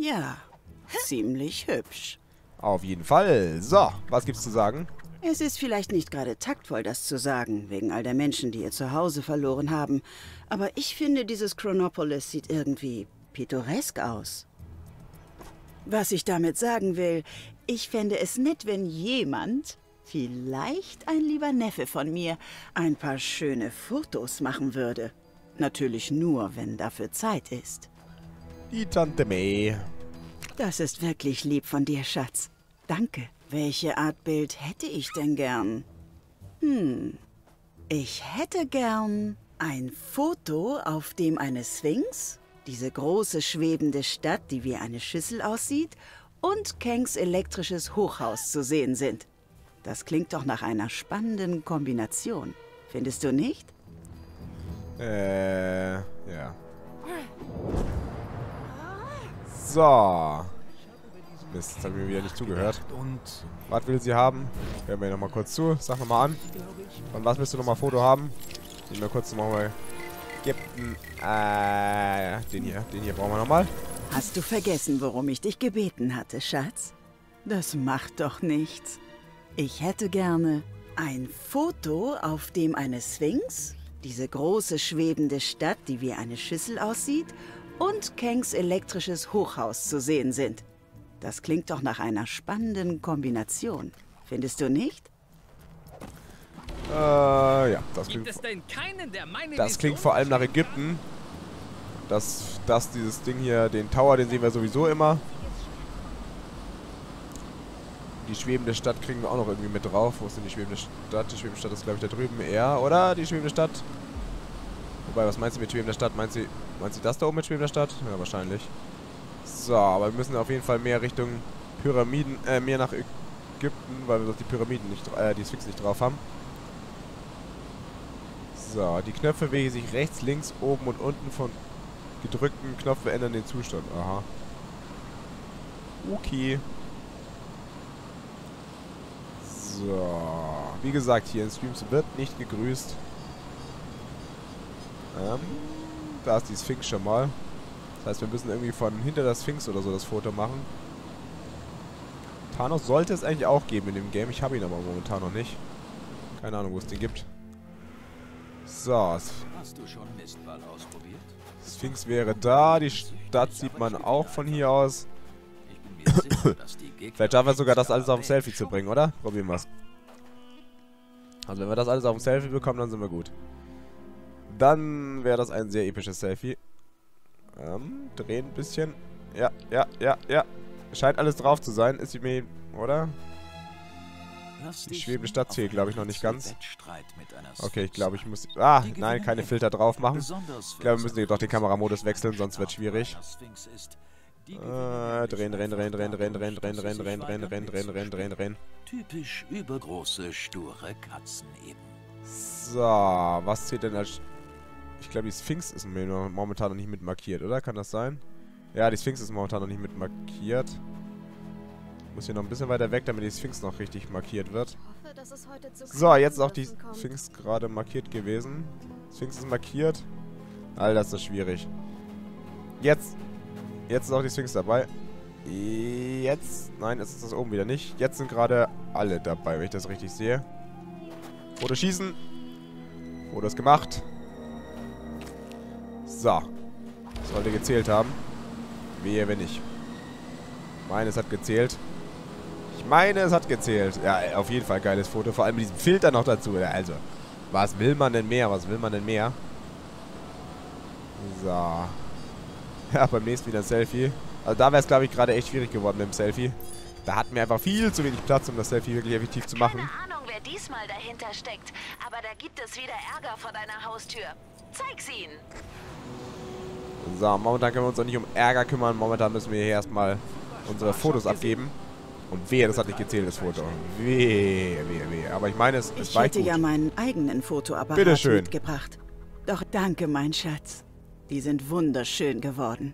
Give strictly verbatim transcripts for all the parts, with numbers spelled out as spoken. Ja, ziemlich hübsch. Auf jeden Fall. So, was gibt's zu sagen? Es ist vielleicht nicht gerade taktvoll, das zu sagen, wegen all der Menschen, die ihr Zuhause verloren haben. Aber ich finde, dieses Chronopolis sieht irgendwie pittoresk aus. Was ich damit sagen will, ich fände es nett, wenn jemand, vielleicht ein lieber Neffe von mir, ein paar schöne Fotos machen würde. Natürlich nur, wenn dafür Zeit ist. Die Tante May. Das ist wirklich lieb von dir, Schatz. Danke. Welche Art Bild hätte ich denn gern? Hm, ich hätte gern ein Foto, auf dem eine Sphinx, diese große schwebende Stadt, die wie eine Schüssel aussieht, und Kangs elektrisches Hochhaus zu sehen sind. Das klingt doch nach einer spannenden Kombination. Findest du nicht? Äh, ja. So. Mist, jetzt habe ich mir wieder nicht zugehört. Was will sie haben? Hören wir nochmal kurz zu. Sag nochmal an. Von was willst du nochmal ein Foto haben? Nehmen wir kurz nochmal. Captain. Äh, den hier. Den hier brauchen wir nochmal. Hast du vergessen, worum ich dich gebeten hatte, Schatz? Das macht doch nichts. Ich hätte gerne ein Foto, auf dem eine Sphinx, diese große schwebende Stadt, die wie eine Schüssel aussieht, und Kangs elektrisches Hochhaus zu sehen sind. Das klingt doch nach einer spannenden Kombination. Findest du nicht? Äh, ja. Das klingt, das klingt vor allem nach Ägypten. Das, das, dieses Ding hier, den Tower, den sehen wir sowieso immer. Die schwebende Stadt kriegen wir auch noch irgendwie mit drauf. Wo ist denn die schwebende Stadt? Die schwebende Stadt ist, glaube ich, da drüben eher, oder? Die schwebende Stadt. Wobei, was meinst du mit schwebender Stadt? Meinst du, meinst du das da oben mit schwebender Stadt? Ja, wahrscheinlich. So, aber wir müssen auf jeden Fall mehr Richtung Pyramiden, äh, mehr nach Ägypten, weil wir doch die Pyramiden nicht, äh, die Sphinx nicht drauf haben. So, die Knöpfe wählen sich rechts, links, oben und unten von gedrückten Knopf verändern den Zustand. Aha. Okay. So. Wie gesagt, hier in Streams wird nicht gegrüßt. Ähm, da ist die Sphinx schon mal. Das heißt, wir müssen irgendwie von hinter der Sphinx oder so das Foto machen. Thanos sollte es eigentlich auch geben in dem Game. Ich habe ihn aber momentan noch nicht. Keine Ahnung, wo es den gibt. So. Hast du schon Mistball ausprobiert? Sphinx wäre da. Die Stadt sieht man auch von hier aus. Vielleicht schaffen wir sogar, das alles auf ein Selfie zu bringen, oder? Probieren wir es. Also wenn wir das alles auf ein Selfie bekommen, dann sind wir gut. Dann wäre das ein sehr episches Selfie. Ähm, drehen ein bisschen. Ja, ja, ja, ja. Scheint alles drauf zu sein. Ist die mir, oder? Die schwebende Stadt fehlt, glaube ich, noch nicht ganz. Okay, ich glaube, ich muss... Ah, nein, keine Filter drauf machen. Ich glaube, wir müssen doch den Kameramodus wechseln, sonst wird es schwierig. Äh, drehen, drehen, drehen, drehen, drehen, drehen, drehen, drehen, drehen, drehen, drehen, drehen, drehen, drehen, drehen. Typisch übergroße, sture Katzen eben. So, was zählt denn als... Ich glaube, die Sphinx ist momentan noch nicht mit markiert, oder? Kann das sein? Ja, die Sphinx ist momentan noch nicht mit markiert. Ich muss hier noch ein bisschen weiter weg, damit die Sphinx noch richtig markiert wird. So, jetzt ist auch die Sphinx gerade markiert gewesen. Sphinx ist markiert. All das ist schwierig. Jetzt. Jetzt ist auch die Sphinx dabei. Jetzt. Nein, jetzt ist das oben wieder nicht. Jetzt sind gerade alle dabei, wenn ich das richtig sehe. Foto schießen. Foto ist gemacht. So. Sollte gezählt haben. Wehe, wenn nicht. Ich meine, es hat gezählt. Ich meine, es hat gezählt. Ja, auf jeden Fall geiles Foto. Vor allem mit diesem Filter noch dazu. Also, was will man denn mehr? Was will man denn mehr? So. Ja, beim nächsten wieder ein Selfie. Also da wäre es, glaube ich, gerade echt schwierig geworden mit dem Selfie. Da hatten wir einfach viel zu wenig Platz, um das Selfie wirklich effektiv zu machen. Keine Ahnung, wer diesmal dahinter steckt. Aber da gibt es wieder Ärger vor deiner Haustür. Zeig's ihnen. So, momentan können wir uns auch nicht um Ärger kümmern. Momentan müssen wir hier erstmal unsere Fotos abgeben. Und wehe, das hat nicht gezählt, das Foto. Wehe, wehe, wehe. Aber ich meine, es, es war gut. Ich hätte ja meinen eigenen Fotoapparat mitgebracht. Doch danke, mein Schatz. Die sind wunderschön geworden.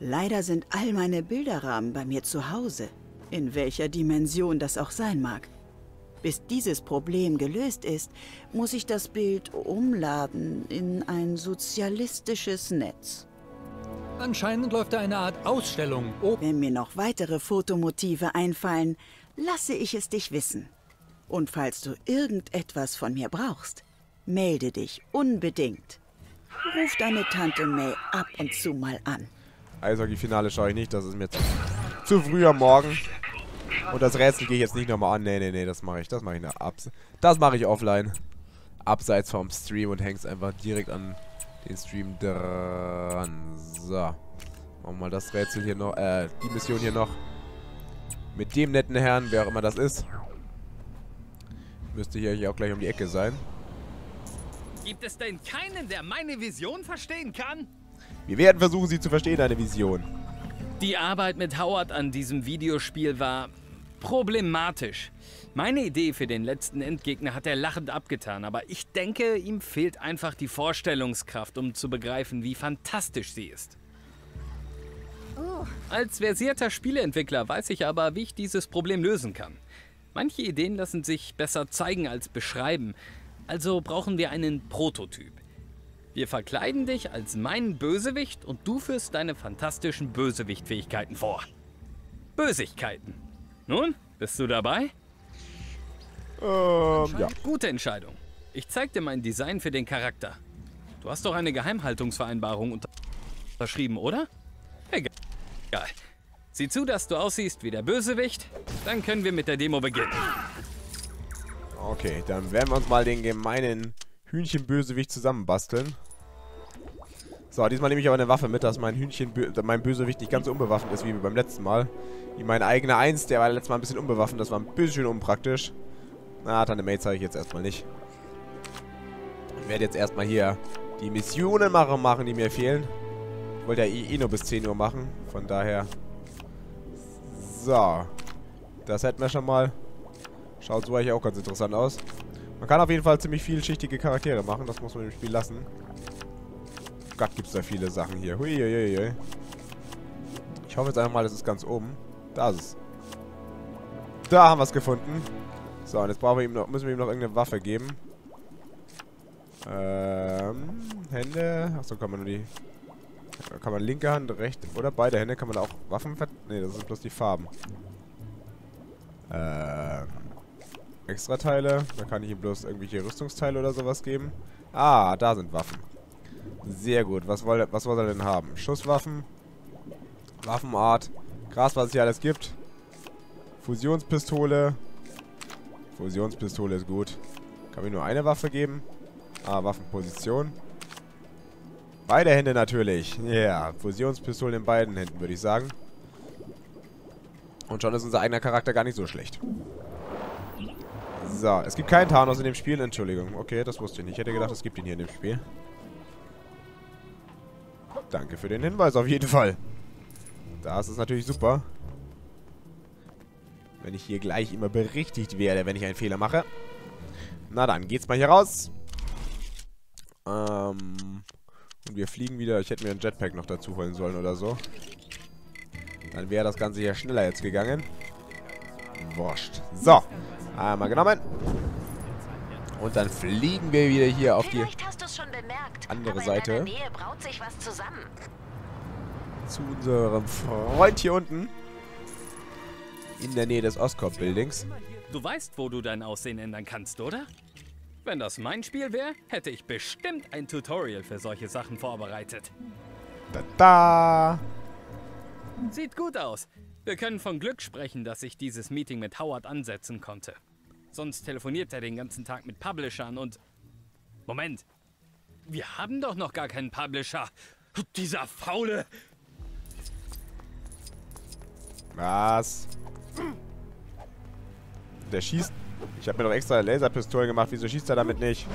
Leider sind all meine Bilderrahmen bei mir zu Hause. In welcher Dimension das auch sein mag. Bis dieses Problem gelöst ist, muss ich das Bild umladen in ein sozialistisches Netz. Anscheinend läuft da eine Art Ausstellung. Oh. Wenn mir noch weitere Fotomotive einfallen, lasse ich es dich wissen. Und falls du irgendetwas von mir brauchst, melde dich unbedingt. Ruf deine Tante May ab und zu mal an. Eishockey-Finale schaue ich nicht, das ist mir zu, zu früh am Morgen. Und das Rätsel gehe ich jetzt nicht nochmal an. Nee, nee, nee, das mache ich. Das mache ich nach abs. Das mache ich offline. Abseits vom Stream und häng's einfach direkt an den Stream dran. So. Machen wir mal das Rätsel hier noch. Äh, die Mission hier noch. Mit dem netten Herrn, wer auch immer das ist. Müsste hier auch gleich um die Ecke sein. Gibt es denn keinen, der meine Vision verstehen kann? Wir werden versuchen, sie zu verstehen, deine Vision. Die Arbeit mit Howard an diesem Videospiel war problematisch. Meine Idee für den letzten Endgegner hat er lachend abgetan, aber ich denke, ihm fehlt einfach die Vorstellungskraft, um zu begreifen, wie fantastisch sie ist. Oh. Als versierter Spieleentwickler weiß ich aber, wie ich dieses Problem lösen kann. Manche Ideen lassen sich besser zeigen als beschreiben, also brauchen wir einen Prototyp. Wir verkleiden dich als meinen Bösewicht und du führst deine fantastischen Bösewichtfähigkeiten vor. Bösigkeiten. Nun, bist du dabei? Ähm, ja. Gute Entscheidung. Ich zeig dir mein Design für den Charakter. Du hast doch eine Geheimhaltungsvereinbarung unterschrieben, oder? Egal. Sieh zu, dass du aussiehst wie der Bösewicht. Dann können wir mit der Demo beginnen. Okay, dann werden wir uns mal den gemeinen Hühnchenbösewicht zusammenbasteln. So, diesmal nehme ich aber eine Waffe mit, dass mein Hühnchen, mein Bösewicht nicht ganz so unbewaffnet ist wie beim letzten Mal. Wie mein eigener Eins, der war letztes Mal ein bisschen unbewaffnet, das war ein bisschen unpraktisch. Na, Tante May zeige ich jetzt erstmal nicht. Ich werde jetzt erstmal hier die Missionen machen, machen die mir fehlen. Ich wollte ja eh nur bis zehn Uhr machen, von daher. So, das hätten wir schon mal. Schaut so eigentlich auch ganz interessant aus. Man kann auf jeden Fall ziemlich vielschichtige Charaktere machen, das muss man im Spiel lassen. Gott, gibt's da viele Sachen hier. Huiuiui. Ich hoffe jetzt einfach mal, das ist ganz oben. Da ist es. Da haben wir es gefunden. So, und jetzt brauchen wir ihm noch, müssen wir ihm noch irgendeine Waffe geben. Ähm, Hände. Achso, kann man nur die... Kann man linke Hand, rechte oder beide Hände. Kann man da auch Waffen ver... Ne, das sind bloß die Farben. Ähm... Extra Teile. Da kann ich ihm bloß irgendwelche Rüstungsteile oder sowas geben. Ah, da sind Waffen. Sehr gut. Was wollt, was wollt er denn haben? Schusswaffen, Waffenart, Gras, was es hier alles gibt. Fusionspistole. Fusionspistole ist gut. Kann mir nur eine Waffe geben. Ah, Waffenposition. Beide Hände natürlich. Ja, yeah. Fusionspistole in beiden Händen, würde ich sagen. Und schon ist unser eigener Charakter gar nicht so schlecht. So, es gibt keinen Thanos in dem Spiel. Entschuldigung. Okay, das wusste ich nicht. Ich hätte gedacht, es gibt ihn hier in dem Spiel. Danke für den Hinweis, auf jeden Fall. Das ist natürlich super. Wenn ich hier gleich immer berichtigt werde, wenn ich einen Fehler mache. Na dann, geht's mal hier raus. Ähm, und wir fliegen wieder. Ich hätte mir einen Jetpack noch dazu holen sollen oder so. Dann wäre das Ganze hier schneller jetzt gegangen. Wurscht. So, einmal genommen. Und dann fliegen wir wieder hier auf die andere Seite. Zu unserem Freund hier unten. In der Nähe des Oscorp-Buildings. Du weißt, wo du dein Aussehen ändern kannst, oder? Wenn das mein Spiel wäre, hätte ich bestimmt ein Tutorial für solche Sachen vorbereitet. Tada! Sieht gut aus. Wir können von Glück sprechen, dass ich dieses Meeting mit Howard ansetzen konnte. Sonst telefoniert er den ganzen Tag mit Publishern und... Moment. Wir haben doch noch gar keinen Publisher. Dieser faule... Was? Der schießt... Ich habe mir doch extra Laserpistolen gemacht. Wieso schießt er damit nicht?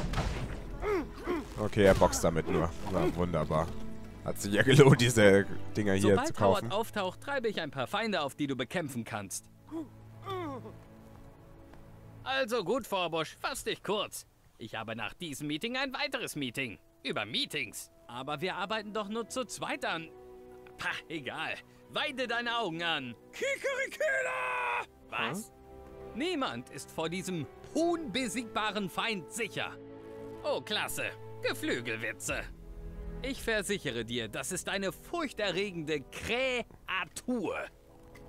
Okay, er boxt damit nur. Na, wunderbar. Hat sich ja gelohnt, diese Dinger hier zu kaufen. Sobald Howard auftaucht, treibe ich ein paar Feinde auf, die du bekämpfen kannst. Also gut, Vorbusch, fass dich kurz. Ich habe nach diesem Meeting ein weiteres Meeting. Über Meetings. Aber wir arbeiten doch nur zu zweit an. Pah, egal. Weide deine Augen an. Kikerikela! Was? Hm? Niemand ist vor diesem unbesiegbaren Feind sicher. Oh, klasse. Geflügelwitze. Ich versichere dir, das ist eine furchterregende Kreatur.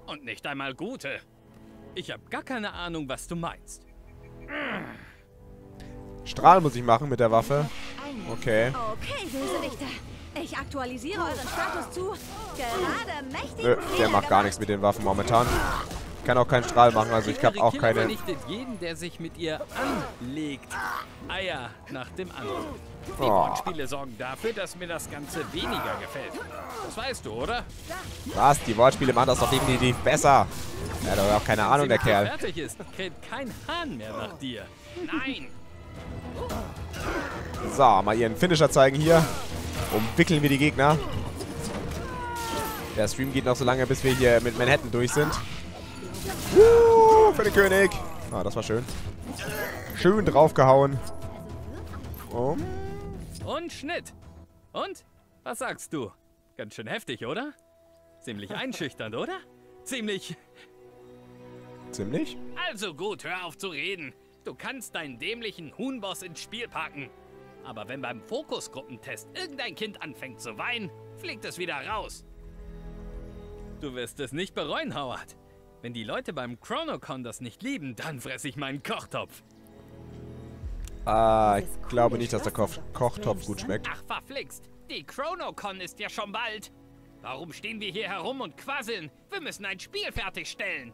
Und nicht einmal gute. Ich habe gar keine Ahnung, was du meinst. Strahl muss ich machen mit der Waffe. Okay. Okay, Bösewichter. Ich aktualisiere euren Status zu. Gerade mächtig. Nö, der macht gar nichts mit den Waffen momentan. Ich kann auch keinen Strahl machen, also ich habe auch keine... Sie vernichtet jeden, der sich mit ihr anlegt. Eier nach dem anderen. Die Wortspiele sorgen dafür, dass mir das Ganze weniger gefällt. Das weißt du, oder? Was? Die Wortspiele machen das doch definitiv besser. Er hat aber auch keine Ahnung, der Kerl. Wenn sie fertig ist, kräht kein Hahn mehr nach dir. Nein! So, mal ihren Finisher zeigen hier. Umwickeln wir die Gegner. Der Stream geht noch so lange, bis wir hier mit Manhattan durch sind. Uh, für den König. Ah, das war schön. Schön draufgehauen. Um. Und Schnitt. Und? Was sagst du? Ganz schön heftig, oder? Ziemlich einschüchternd, oder? Ziemlich... Ziemlich? Also gut, hör auf zu reden. Du kannst deinen dämlichen Huhnboss ins Spiel packen. Aber wenn beim Fokusgruppentest irgendein Kind anfängt zu weinen, fliegt es wieder raus. Du wirst es nicht bereuen, Howard. Wenn die Leute beim Chronocon das nicht lieben, dann fresse ich meinen Kochtopf. Ah, ich glaube nicht, dass der Ko Kochtopf gut schmeckt. Ach, verflixt. Die Chronocon ist ja schon bald. Warum stehen wir hier herum und quasseln? Wir müssen ein Spiel fertigstellen.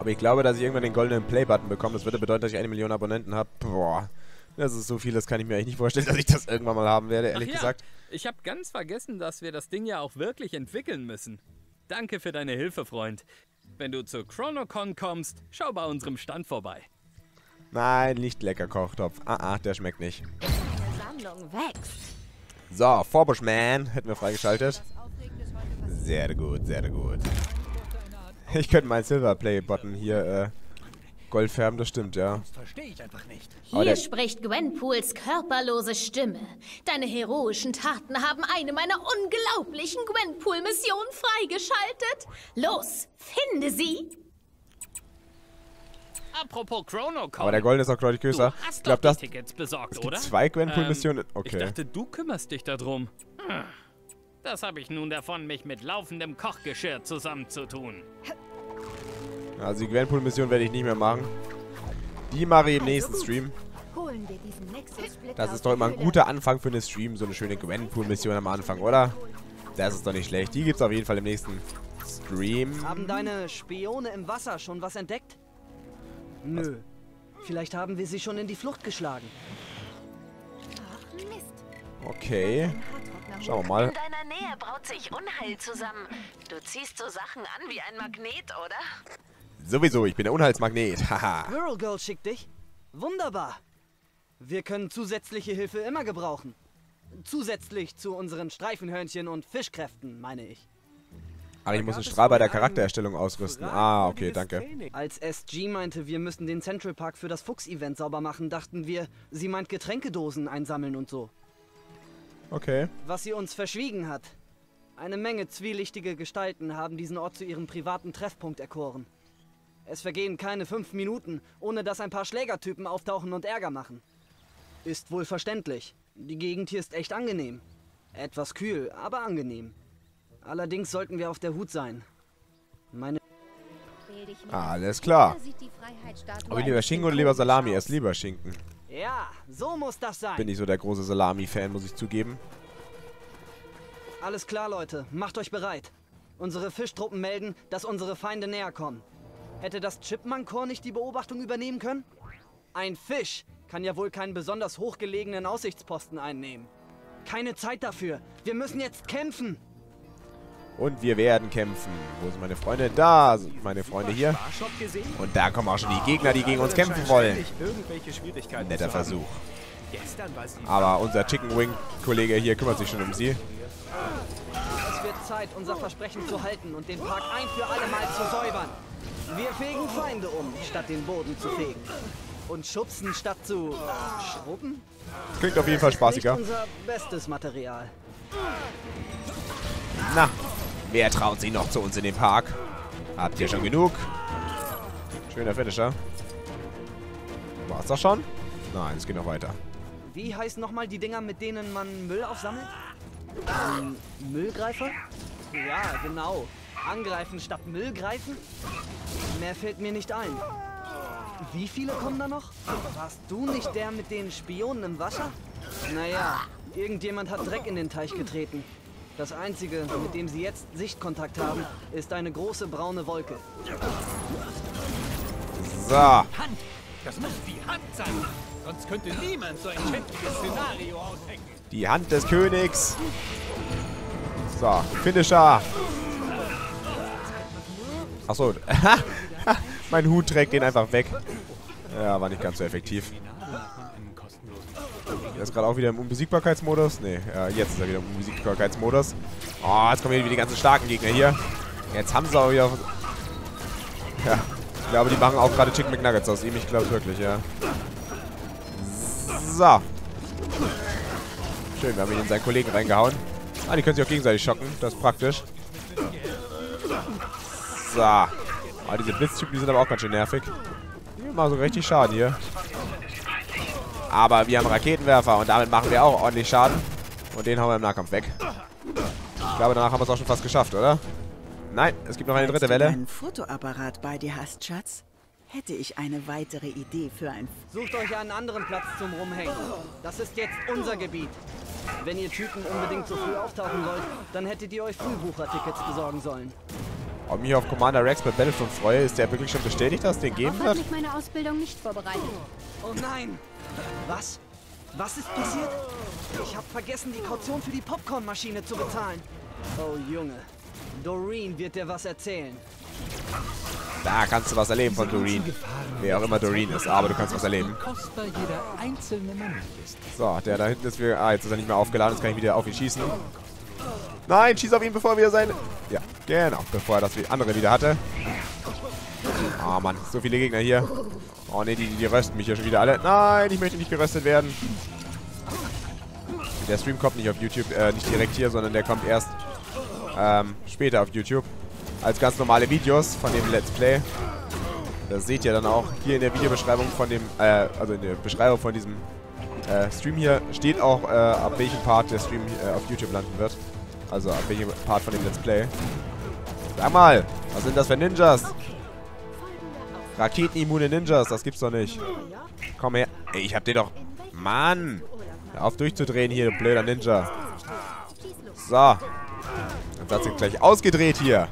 Aber ich glaube, dass ich irgendwann den goldenen Play-Button bekomme. Das würde bedeuten, dass ich eine Million Abonnenten habe. Boah. Das ist so viel, das kann ich mir eigentlich nicht vorstellen, dass ich das irgendwann mal haben werde, ehrlich Ach ja, gesagt. Ich habe ganz vergessen, dass wir das Ding ja auch wirklich entwickeln müssen. Danke für deine Hilfe, Freund. Wenn du zur Chronocon kommst, schau bei unserem Stand vorbei. Nein, nicht lecker Kochtopf. Ah, ah, der schmeckt nicht. Die Sammlung wächst. So, Vorbuschman hätten wir freigeschaltet. Sehr gut, sehr gut. Ich könnte meinen Silver-Play-Button hier äh, Gold färben, das stimmt, ja. Das verstehe ich einfach nicht. Hier spricht Gwenpools körperlose Stimme. Deine heroischen Taten haben eine meiner unglaublichen Gwenpool-Missionen freigeschaltet. Los, finde sie! Apropos Chronocon. Aber der Gold ist auch deutlich größer. Ich glaube, das Tickets besorgt, es gibt oder? Zwei Gwenpool-Missionen. Okay. Ich dachte, du kümmerst dich darum. Hm. Das habe ich nun davon, mich mit laufendem Kochgeschirr zusammenzutun. Also die Gwenpool-Mission werde ich nicht mehr machen. Die mache ich im nächsten Stream. Das ist doch immer ein guter Anfang für einen Stream, so eine schöne Gwenpool-Mission am Anfang, oder? Das ist doch nicht schlecht. Die gibt es auf jeden Fall im nächsten Stream. Haben deine Spione im Wasser schon was entdeckt? Nö. Vielleicht haben wir sie schon in die Flucht geschlagen. Okay. Schauen wir mal. In deiner Nähe braut sich Unheil zusammen. Du ziehst so Sachen an wie ein Magnet, oder? Sowieso, ich bin der Unheilsmagnet. Haha. Squirrel Girl schickt dich. Wunderbar. Wir können zusätzliche Hilfe immer gebrauchen. Zusätzlich zu unseren Streifenhörnchen und Fischkräften, meine ich. Aber ich muss einen Strahl bei der Charaktererstellung ausrüsten. Ah, okay, danke. Als S G meinte, wir müssten den Central Park für das Fuchs-Event sauber machen, dachten wir, sie meint Getränkedosen einsammeln und so. Okay. Was sie uns verschwiegen hat. Eine Menge zwielichtige Gestalten haben diesen Ort zu ihrem privaten Treffpunkt erkoren. Es vergehen keine fünf Minuten, ohne dass ein paar Schlägertypen auftauchen und Ärger machen. Ist wohl verständlich. Die Gegend hier ist echt angenehm. Etwas kühl, aber angenehm. Allerdings sollten wir auf der Hut sein. Meine... Alles klar. Ob ich lieber Schinken oder lieber Salami? Erst lieber Schinken. Ja, so muss das sein. Bin ich so der große Salami-Fan, muss ich zugeben. Alles klar, Leute. Macht euch bereit. Unsere Fischtruppen melden, dass unsere Feinde näher kommen. Hätte das Chipmunk-Korps nicht die Beobachtung übernehmen können? Ein Fisch kann ja wohl keinen besonders hochgelegenen Aussichtsposten einnehmen. Keine Zeit dafür. Wir müssen jetzt kämpfen. Und wir werden kämpfen. Wo sind meine Freunde? Da sind meine Freunde hier. Und da kommen auch schon die Gegner, die gegen uns kämpfen wollen. Netter Versuch. Aber unser Chicken Wing-Kollege hier kümmert sich schon um sie. Es wird Zeit, unser Versprechen zu halten und den Park ein für alle Mal zu säubern. Wir fegen Feinde um, statt den Boden zu fegen. Und schubsen statt zu schrubben? Klingt auf jeden Fall spaßiger. Das ist unser bestes Material. Na. Wer traut sich noch zu uns in den Park? Habt ihr schon genug? Schöner Finisher. War's das schon? Nein, es geht noch weiter. Wie heißen nochmal die Dinger, mit denen man Müll aufsammelt? Ähm, Müllgreifer? Ja, genau. Angreifen statt Müllgreifen? Mehr fällt mir nicht ein. Wie viele kommen da noch? Warst du nicht der mit den Spionen im Wasser? Naja, irgendjemand hat Dreck in den Teich getreten. Das Einzige, mit dem sie jetzt Sichtkontakt haben, ist eine große braune Wolke. So. Hand. Das muss die Hand sein. Sonst könnte niemand so ein schändliches Szenario aushecken. Die Hand des Königs. So, Finisher. Achso. Mein Hut trägt den einfach weg. Ja, war nicht ganz so effektiv. Der ist gerade auch wieder im Unbesiegbarkeitsmodus. Ne, äh, jetzt ist er wieder im Unbesiegbarkeitsmodus. Oh, jetzt kommen wieder die ganzen starken Gegner hier. Jetzt haben sie auch wieder... Ja, ich glaube, die machen auch gerade Chicken McNuggets aus ihm. Ich glaube wirklich, ja. So. Schön, wir haben ihn in seinen Kollegen reingehauen. Ah, die können sich auch gegenseitig schocken. Das ist praktisch. So. Ah, diese Blitztypen, die sind aber auch ganz schön nervig. Die machen so richtig Schaden hier. Aber wir haben Raketenwerfer und damit machen wir auch ordentlich Schaden. Und den hauen wir im Nahkampf weg. Ich glaube, danach haben wir es auch schon fast geschafft, oder? Nein, es gibt noch eine dritte Welle. Wenn du einen Fotoapparat bei dir hast, Schatz, hätte ich eine weitere Idee für ein... Sucht euch einen anderen Platz zum Rumhängen. Das ist jetzt unser Gebiet. Wenn ihr Typen unbedingt so früh auftauchen wollt, dann hättet ihr euch Frühbuchertickets besorgen sollen. Ob ich mich auf Commander Rex bei Battlefront freue, ist der wirklich schon bestätigt, dass es den geben wird? Ich habe mich meine Ausbildung nicht vorbereitet. Oh nein! Was? Was ist passiert? Ich habe vergessen, die Kaution für die Popcornmaschine zu bezahlen. Oh Junge, Doreen wird dir was erzählen. Da kannst du was erleben von Doreen. Wer auch immer Doreen ist, aber du kannst was erleben. So, der da hinten ist wieder... Ah, jetzt ist er nicht mehr aufgeladen, jetzt kann ich wieder auf ihn schießen. Nein, schieß auf ihn, bevor wir sein... Ja, genau, bevor er das andere wieder hatte. Oh Mann, so viele Gegner hier. Oh ne, die, die, die rösten mich ja schon wieder alle. Nein, ich möchte nicht geröstet werden. Der Stream kommt nicht auf YouTube, äh, nicht direkt hier, sondern der kommt erst ähm, später auf YouTube. Als ganz normale Videos von dem Let's Play. Das seht ihr dann auch hier in der Videobeschreibung von dem, äh, also in der Beschreibung von diesem äh, Stream hier, steht auch, äh, ab welchem Part der Stream äh, auf YouTube landen wird. Also ab welchem Part von dem Let's Play. Sag mal, was sind das für Ninjas? Raketenimmune Ninjas, das gibt's doch nicht. Komm her. Ey, ich hab den doch... Mann! Hör auf durchzudrehen hier, du blöder Ninja. So. Dann hat sich gleich ausgedreht hier.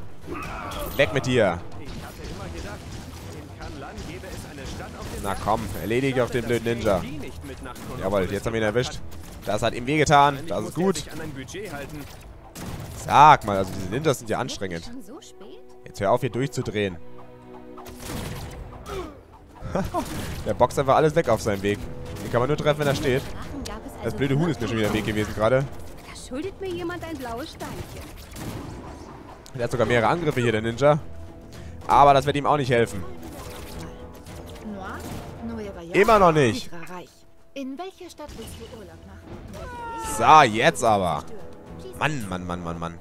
Weg mit dir. Na komm, erledige auf den blöden Ninja. Jawohl, jetzt haben wir ihn erwischt. Das hat ihm wehgetan, das ist gut. Sag mal, also diese Ninjas sind ja anstrengend. Jetzt hör auf hier durchzudrehen. Der boxt einfach alles weg auf seinem Weg. Den kann man nur treffen, wenn er steht. Das blöde Huhn ist mir schon wieder im Weg gewesen gerade. Der hat sogar mehrere Angriffe hier, der Ninja. Aber das wird ihm auch nicht helfen. Immer noch nicht. So, jetzt aber. Mann, Mann, Mann, Mann, Mann.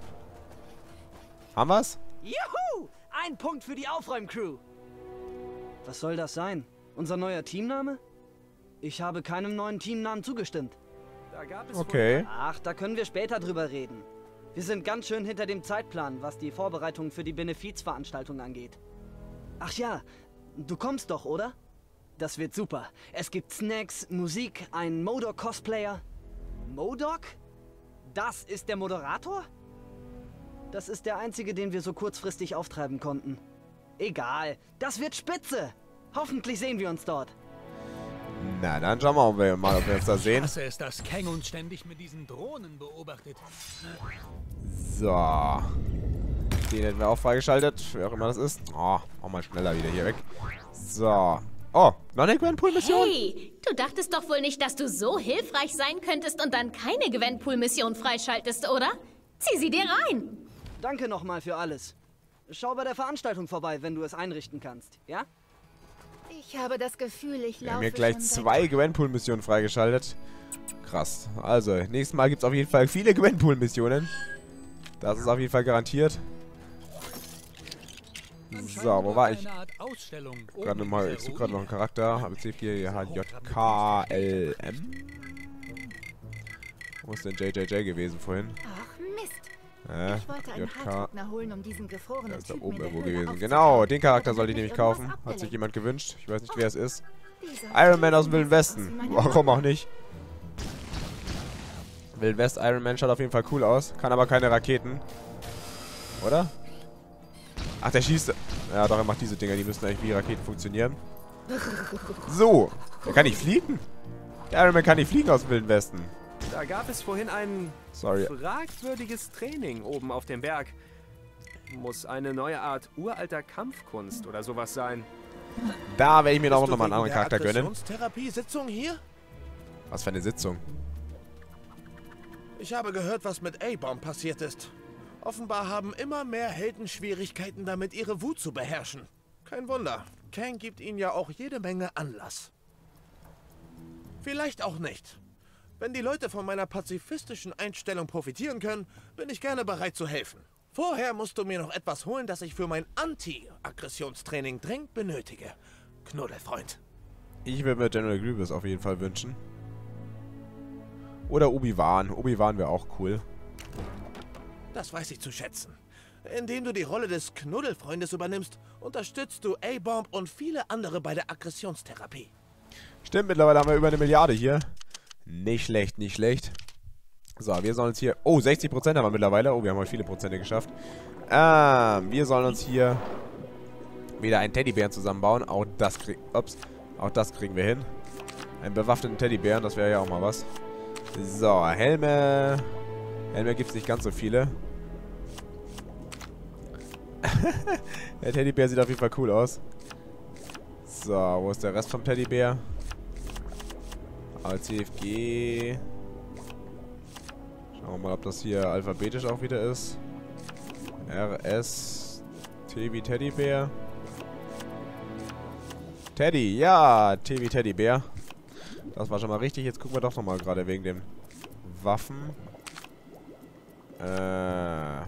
Haben wir's? Juhu! Ein Punkt für die Aufräumcrew. Was soll das sein? Unser neuer Teamname? Ich habe keinem neuen Teamnamen zugestimmt. Da gab es okay. Ach, da können wir später drüber reden. Wir sind ganz schön hinter dem Zeitplan, was die Vorbereitungen für die Benefizveranstaltung angeht. Ach ja, du kommst doch, oder? Das wird super. Es gibt Snacks, Musik, einen Modok-Cosplayer. Modok? Das ist der Moderator? Das ist der einzige, den wir so kurzfristig auftreiben konnten. Egal, das wird spitze. Hoffentlich sehen wir uns dort. Na, dann schauen wir mal, ob wir uns da sehen. Ich hasse es, dass Kang uns ständig mit diesen Drohnen beobachtet. So. Den hätten wir auch freigeschaltet, wer auch immer das ist. Oh, auch mal schneller wieder hier weg. So. Oh, noch eine Gwentpool-Mission? Hey, du dachtest doch wohl nicht, dass du so hilfreich sein könntest und dann keine Gwentpool-Mission freischaltest, oder? Zieh sie dir rein. Danke nochmal für alles. Schau bei der Veranstaltung vorbei, wenn du es einrichten kannst, ja? Ich habe das Gefühl, ich laufe. Wir haben hier gleich zwei Gwentpool-Missionen freigeschaltet. Krass. Also, nächstes Mal gibt es auf jeden Fall viele Gwentpool-Missionen. Das ist auf jeden Fall garantiert. So, wo war ich? Gerade mal, ich suche gerade noch einen Charakter. H J K L M. Wo ist denn J J J gewesen vorhin? Ach Mist. Ja, ich wollte einen Haartrockner holen, um diesen gefrorenen Typen in der Höhle aufzunehmen. Da ist da oben irgendwo gewesen. Genau, den Charakter sollte ich nämlich kaufen. Hat sich jemand gewünscht. Ich weiß nicht, wer es ist. Iron Man aus dem Wilden Westen. Warum auch nicht? Wilden West Iron Man schaut auf jeden Fall cool aus. Kann aber keine Raketen. Oder? Ach, der schießt. Ja, doch, er macht diese Dinger. Die müssen eigentlich wie Raketen funktionieren. So. Der kann nicht fliegen. Der Iron Man kann nicht fliegen aus dem Wilden Westen. Da gab es vorhin ein Sorry. fragwürdiges Training oben auf dem Berg. Muss eine neue Art uralter Kampfkunst oder sowas sein. Da werde ich mir doch nochmal einen anderen Charakter gönnen. Sitzung hier? Was für eine Sitzung? Ich habe gehört, was mit A-Bomb passiert ist. Offenbar haben immer mehr Helden Schwierigkeiten damit, ihre Wut zu beherrschen. Kein Wunder. Kang gibt ihnen ja auch jede Menge Anlass. Vielleicht auch nicht. Wenn die Leute von meiner pazifistischen Einstellung profitieren können, bin ich gerne bereit zu helfen. Vorher musst du mir noch etwas holen, das ich für mein Anti-Aggressionstraining dringend benötige. Knuddelfreund. Ich würde mir General Grievous auf jeden Fall wünschen. Oder Obi-Wan. Obi-Wan wäre auch cool. Das weiß ich zu schätzen. Indem du die Rolle des Knuddelfreundes übernimmst, unterstützt du A-Bomb und viele andere bei der Aggressionstherapie. Stimmt, mittlerweile haben wir über eine Milliarde hier. Nicht schlecht, nicht schlecht. So, wir sollen uns hier... Oh, sechzig Prozent haben wir mittlerweile. Oh, wir haben heute viele Prozente geschafft. Ähm, wir sollen uns hier wieder einen Teddybären zusammenbauen. Auch das, krieg Ups. Auch das kriegen wir hin. Einen bewaffneten Teddybären, das wäre ja auch mal was. So, Helme. Helme gibt es nicht ganz so viele. Der Teddybär sieht auf jeden Fall cool aus. So, wo ist der Rest vom Teddybär? A C F G. Schauen wir mal, ob das hier alphabetisch auch wieder ist. R S. T wie Teddybär. Teddy, ja. T wie Teddybär. Das war schon mal richtig. Jetzt gucken wir doch nochmal gerade wegen den Waffen. Äh.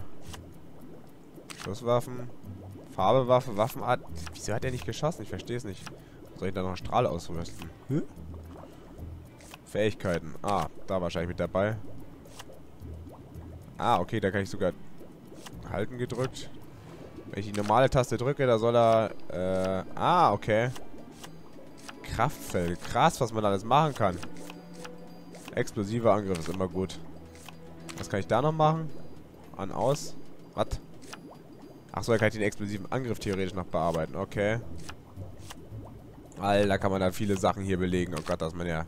Schusswaffen. Farbe, Waffe, Waffenart. Wieso hat er nicht geschossen? Ich verstehe es nicht. Soll ich da noch einen Strahl ausrüsten? Hm? Fähigkeiten. Ah, da wahrscheinlich mit dabei. Ah, okay, da kann ich sogar halten gedrückt. Wenn ich die normale Taste drücke, da soll er... Äh, ah, okay. Kraftfeld. Krass, was man alles machen kann. Explosiver Angriff ist immer gut. Was kann ich da noch machen? An, aus. Was? Achso, da kann ich den explosiven Angriff theoretisch noch bearbeiten. Okay. Alter, kann man da viele Sachen hier belegen. Oh Gott, da ist man ja...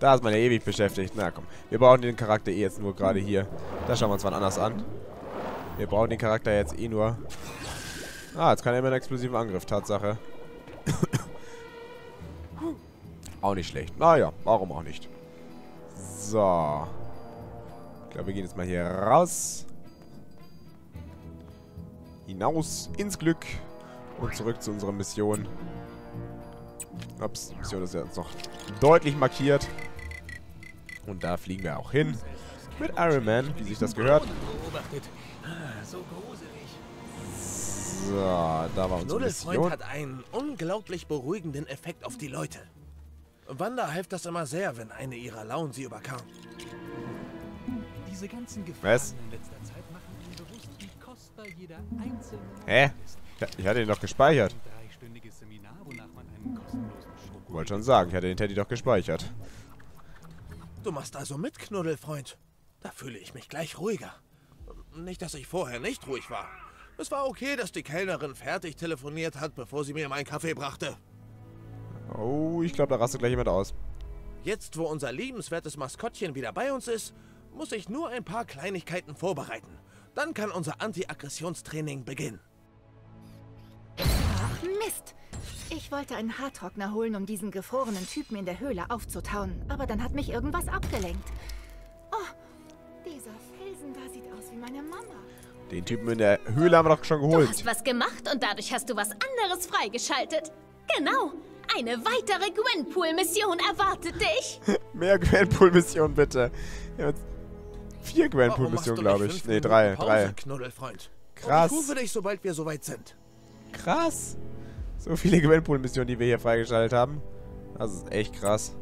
Da ist man ja ewig beschäftigt. Na komm. Wir brauchen den Charakter eh jetzt nur gerade hier. Da schauen wir uns mal anders an. Wir brauchen den Charakter jetzt eh nur. Ah, jetzt kann er immer einen explosiven Angriff. Tatsache. Auch nicht schlecht. Naja, warum auch nicht. So. Ich glaube, wir gehen jetzt mal hier raus. Hinaus ins Glück. Und zurück zu unserer Mission. Ups, die Mission ist ja jetzt noch deutlich markiert. Und da fliegen wir auch hin. Mit Iron Man, wie sich das gehört. So, da war unsere Mission. Hat einen unglaublich beruhigenden Effekt auf die Leute. Wanda hilft das immer sehr, wenn eine ihrer Launen sie überkam. Diese ganzen Gefahren in letzter Zeit machen ihnen bewusst, wie kostbar jeder einzelne. Hä? Ich hatte ihn doch gespeichert. Wollte schon sagen, ich hatte den Teddy doch gespeichert. Du machst also mit, Knuddelfreund. Da fühle ich mich gleich ruhiger. Nicht, dass ich vorher nicht ruhig war. Es war okay, dass die Kellnerin fertig telefoniert hat, bevor sie mir meinen Kaffee brachte. Oh, ich glaube, da rastet gleich jemand aus. Jetzt, wo unser liebenswertes Maskottchen wieder bei uns ist, muss ich nur ein paar Kleinigkeiten vorbereiten. Dann kann unser Anti-Aggressionstraining beginnen. Ach, Mist! Ich wollte einen Haartrockner holen, um diesen gefrorenen Typen in der Höhle aufzutauen. Aber dann hat mich irgendwas abgelenkt. Oh, dieser Felsen da sieht aus wie meine Mama. Den Typen in der Höhle haben wir doch schon geholt. Du hast was gemacht und dadurch hast du was anderes freigeschaltet. Genau. Eine weitere Gwenpool-Mission erwartet dich. Mehr Gwenpool-Mission, bitte. Vier Gwenpool-Missionen, glaube ich. Nee, drei. drei. Knuddelfreund. Krass. Ich rufe dich, sobald wir soweit sind. Krass. So viele Gewinnpool-Missionen, die wir hier freigeschaltet haben. Das ist echt krass.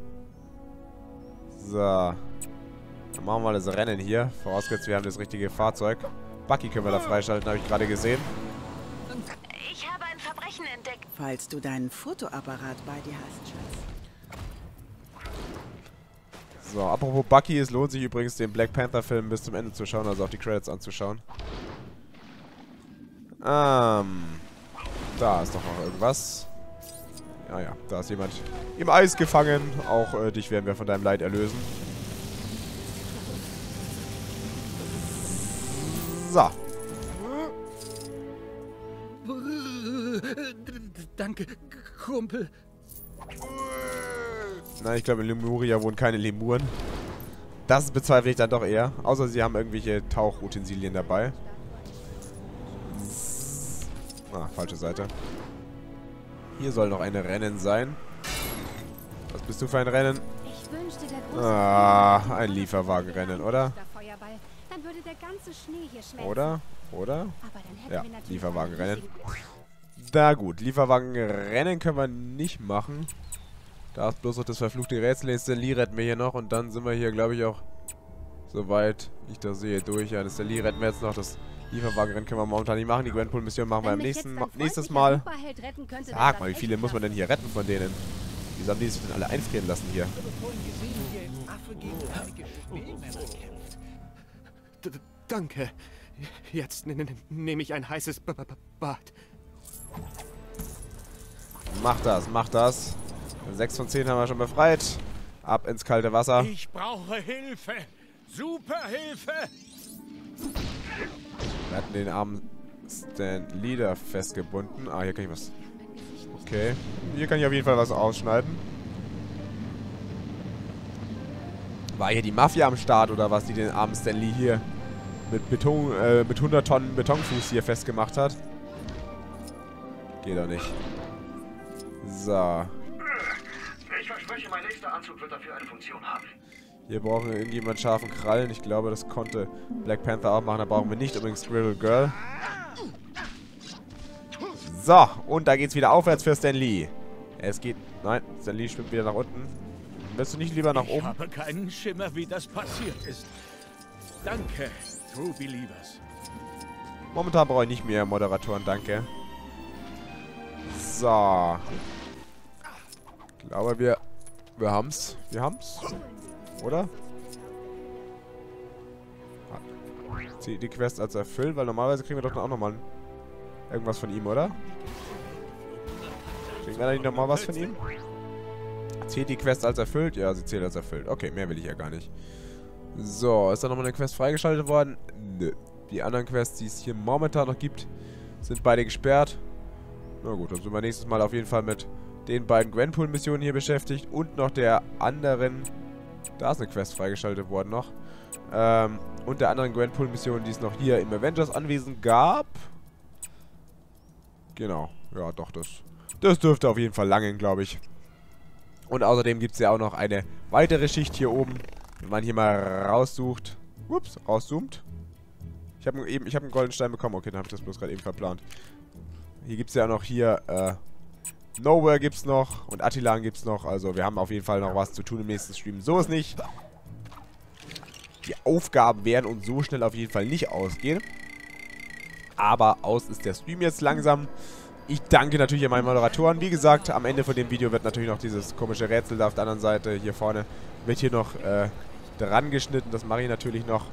So. Dann machen wir das Rennen hier. Vorausgesetzt, wir haben das richtige Fahrzeug. Bucky können wir da freischalten, habe ich gerade gesehen. Ich habe ein Verbrechen entdeckt. Falls du deinen Fotoapparat bei dir hast, Schatz. So, apropos Bucky, es lohnt sich übrigens, den Black Panther-Film bis zum Ende zu schauen, also auch die Credits anzuschauen. Ähm. Da ist doch noch irgendwas. Ah ja, da ist jemand im Eis gefangen. Auch äh, dich werden wir von deinem Leid erlösen. So. Danke, Kumpel. Nein, ich glaube, in Lemuria wohnen keine Lemuren. Das bezweifle ich dann doch eher. Außer sie haben irgendwelche Tauchutensilien dabei. Ah, falsche Seite. Hier soll noch ein Rennen sein. Was bist du für ein Rennen? Ah, ein Lieferwagenrennen, oder? Oder? Oder? Ja, Lieferwagenrennen. Na gut, Lieferwagenrennen können wir nicht machen. Da ist bloß noch das verfluchte Rätsel. Stan Lee retten wir hier noch und dann sind wir hier, glaube ich, auch soweit ich das sehe durch. Ja, das Stan Lee retten wir jetzt noch. Das Lieferwagenrennen können wir momentan nicht machen. Die Grandpool-Mission machen wir im nächsten Ma nächstes Mal. Sag mal, wie viele muss man denn hier retten von denen? Wieso haben die sich denn alle einfrieren lassen hier? Danke. Jetzt nehme ich ein heißes Bad. Mach das, mach das. sechs von zehn haben wir schon befreit. Ab ins kalte Wasser. Ich brauche Hilfe. Superhilfe. Wir hatten den armen Stan Lee da festgebunden. Ah, hier kann ich was. Okay. Hier kann ich auf jeden Fall was ausschneiden. War hier die Mafia am Start oder was, die den armen Stan Lee hier mit Beton, äh, mit hundert Tonnen Betonfuß hier festgemacht hat? Geht doch nicht. So. Ich verspreche, mein nächster Anzug wird dafür eine Funktion haben. Hier brauchen wir irgendjemanden scharfen Krallen. Ich glaube, das konnte Black Panther auch machen. Da brauchen wir nicht unbedingt Squirrel Girl. So, und da geht's wieder aufwärts für Stan Lee. Es geht... Nein, Stan Lee schwimmt wieder nach unten. Willst du nicht lieber nach oben? Ich habe keinen Schimmer, wie das passiert ist. Danke, True Believers. Momentan brauche ich nicht mehr Moderatoren, danke. So. Ich glaube, wir... Wir haben's. Wir haben's. Oder? Zieh die Quest als erfüllt, weil normalerweise kriegen wir doch dann auch nochmal irgendwas von ihm, oder? Kriegen wir da nicht nochmal was von ihm? Zählt die Quest als erfüllt? Ja, sie zählt als erfüllt. Okay, mehr will ich ja gar nicht. So, ist da nochmal eine Quest freigeschaltet worden? Nö. Die anderen Quests, die es hier momentan noch gibt, sind beide gesperrt. Na gut, dann sind wir nächstes Mal auf jeden Fall mit den beiden Gwenpool-Missionen hier beschäftigt und noch der anderen... Da ist eine Quest freigeschaltet worden noch. Ähm, und der anderen Grandpool-Mission, die es noch hier im Avengers-Anwesen gab. Genau. Ja, doch, das, das dürfte auf jeden Fall langen, glaube ich. Und außerdem gibt es ja auch noch eine weitere Schicht hier oben. Wenn man hier mal raussucht. Ups, rauszoomt. Ich habe eben, ich habe einen goldenen Stein bekommen. Okay, dann habe ich das bloß gerade eben verplant. Hier gibt es ja auch noch hier, äh... Nowhere gibt's noch und Attilan gibt's noch. Also wir haben auf jeden Fall noch was zu tun im nächsten Stream. So ist nicht. Die Aufgaben werden uns so schnell auf jeden Fall nicht ausgehen. Aber aus ist der Stream jetzt langsam. Ich danke natürlich an meine Moderatoren. Wie gesagt, am Ende von dem Video wird natürlich noch dieses komische Rätsel da auf der anderen Seite hier vorne. Wird hier noch äh, dran geschnitten. Das mache ich natürlich noch.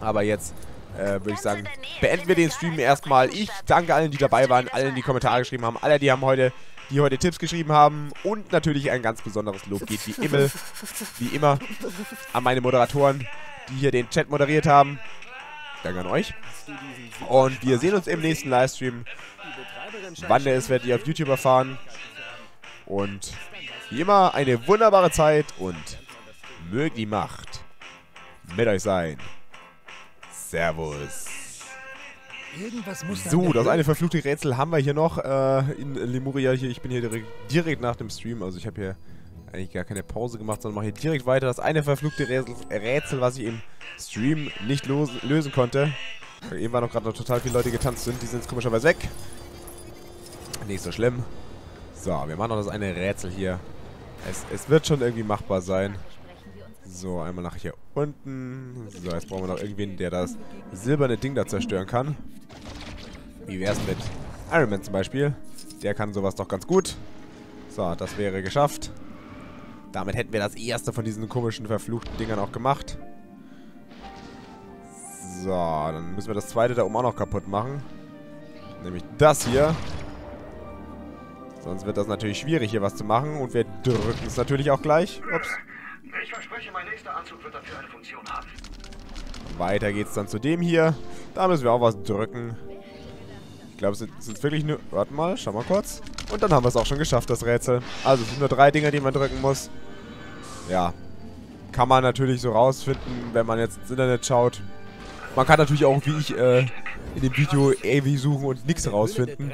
Aber jetzt... Äh, würde ich sagen, beenden wir den Stream erstmal. Ich danke allen, die dabei waren, allen, die Kommentare geschrieben haben, alle, die haben heute, die heute Tipps geschrieben haben und natürlich ein ganz besonderes Lob geht wie immer, wie immer an meine Moderatoren, die hier den Chat moderiert haben. Danke an euch. Und wir sehen uns im nächsten Livestream. Wann der ist, werdet ihr auf YouTube erfahren. Und wie immer eine wunderbare Zeit und möge die Macht mit euch sein. Servus. So, das eine verfluchte Rätsel haben wir hier noch äh, in Lemuria. Hier, ich bin hier direkt, direkt nach dem Stream. Also ich habe hier eigentlich gar keine Pause gemacht, sondern mache hier direkt weiter. Das eine verfluchte Rätsel, was ich im Stream nicht lösen konnte. Eben waren noch gerade noch total viele Leute getanzt sind. Die sind jetzt komischerweise weg. Nicht so schlimm. So, wir machen noch das eine Rätsel hier. Es, es wird schon irgendwie machbar sein. So, einmal nach hier unten. So, jetzt brauchen wir noch irgendwen, der das silberne Ding da zerstören kann. Wie wär's mit Iron Man zum Beispiel? Der kann sowas doch ganz gut. So, das wäre geschafft. Damit hätten wir das erste von diesen komischen, verfluchten Dingern auch gemacht. So, dann müssen wir das zweite da oben auch noch kaputt machen. Nämlich das hier. Sonst wird das natürlich schwierig, hier was zu machen. Und wir drücken es natürlich auch gleich. Ups. Ich verspreche, mein nächster Anzug wird dafür eine Funktion haben. Weiter geht's dann zu dem hier. Da müssen wir auch was drücken. Ich glaube, es sind wirklich nur... Warte mal, schau mal kurz. Und dann haben wir es auch schon geschafft, das Rätsel. Also, es sind nur drei Dinger, die man drücken muss. Ja. Kann man natürlich so rausfinden, wenn man jetzt ins Internet schaut. Man kann natürlich auch, wie ich... Äh, in dem Video ewig suchen und nichts rausfinden.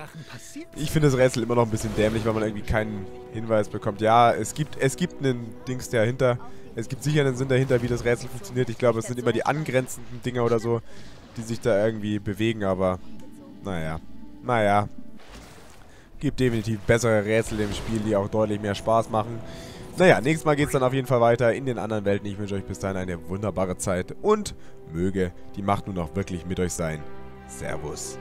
Ich finde das Rätsel immer noch ein bisschen dämlich, weil man irgendwie keinen Hinweis bekommt. Ja, es gibt es gibt einen Dings dahinter. Es gibt sicher einen Sinn dahinter, wie das Rätsel funktioniert. Ich glaube, es sind immer die angrenzenden Dinger oder so, die sich da irgendwie bewegen, aber naja. Naja. Gibt definitiv bessere Rätsel im Spiel, die auch deutlich mehr Spaß machen. Naja, nächstes Mal geht es dann auf jeden Fall weiter in den anderen Welten. Ich wünsche euch bis dahin eine wunderbare Zeit und möge die Macht nun auch wirklich mit euch sein. Servus.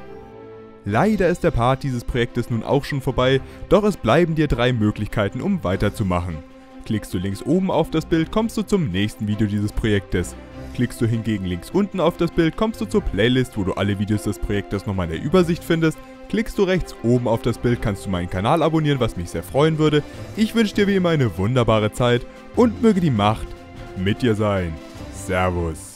Leider ist der Part dieses Projektes nun auch schon vorbei, doch es bleiben dir drei Möglichkeiten, um weiterzumachen. Klickst du links oben auf das Bild, kommst du zum nächsten Video dieses Projektes. Klickst du hingegen links unten auf das Bild, kommst du zur Playlist, wo du alle Videos des Projektes nochmal in der Übersicht findest. Klickst du rechts oben auf das Bild, kannst du meinen Kanal abonnieren, was mich sehr freuen würde. Ich wünsche dir wie immer eine wunderbare Zeit und möge die Macht mit dir sein. Servus.